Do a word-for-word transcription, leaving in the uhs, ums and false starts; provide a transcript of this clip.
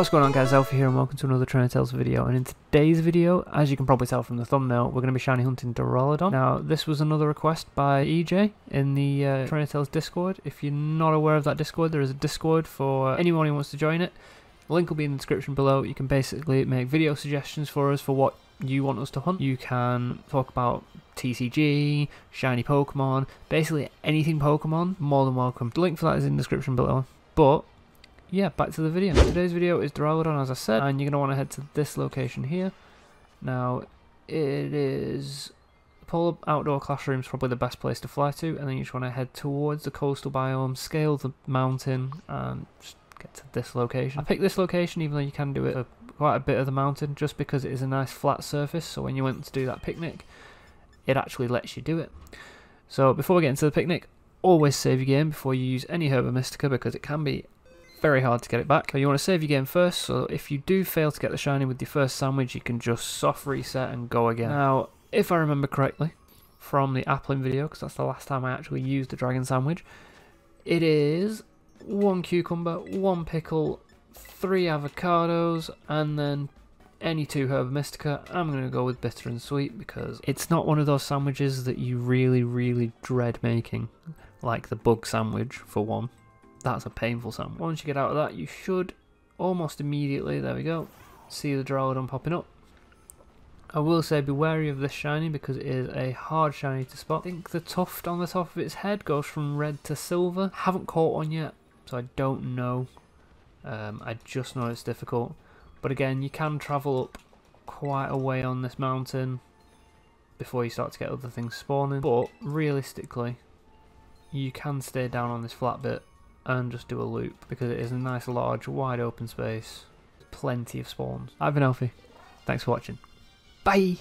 What's going on, guys? Elfy here, and welcome to another Trainer Tales video. And in today's video, as you can probably tell from the thumbnail, we're going to be shiny hunting Duraludon. Now, this was another request by E J in the uh, Trainer Tales Discord. If you're not aware of that Discord, there is a Discord for anyone who wants to join it. The link will be in the description below. You can basically make video suggestions for us for what you want us to hunt. You can talk about T C G, shiny Pokemon, basically anything Pokemon. More than welcome. The link for that is in the description below. But yeah, back to the video. Today's video is Duraludon, as I said, and you're going to want to head to this location here. Now, it is... Polar Outdoor Classroom is probably the best place to fly to, and then you just want to head towards the coastal biome, scale the mountain, and just get to this location. I picked this location, even though you can do it for quite a bit of the mountain, just because it is a nice flat surface, so when you went to do that picnic, it actually lets you do it. So, before we get into the picnic, always save your game before you use any Herba Mystica, because it can be very hard to get it back. So you want to save your game first, so if you do fail to get the shiny with your first sandwich, you can just soft reset and go again. Now, if I remember correctly from the Applin video, because that's the last time I actually used the dragon sandwich, it is one cucumber, one pickle, three avocados, and then any two Herba Mystica. I'm going to go with bitter and sweet, because it's not one of those sandwiches that you really, really dread making, like the bug sandwich, for one. That's a painful sandwich. Once you get out of that, you should almost immediately, there we go, see the Duraludon popping up. I will say be wary of this shiny, because it is a hard shiny to spot. I think the tuft on the top of its head goes from red to silver. Haven't caught one yet, so I don't know. Um, I just know it's difficult. But again, you can travel up quite a way on this mountain before you start to get other things spawning. But realistically, you can stay down on this flat bit and just do a loop, because it is a nice large wide open space, plenty of spawns. I've been Elfy, thanks for watching, bye!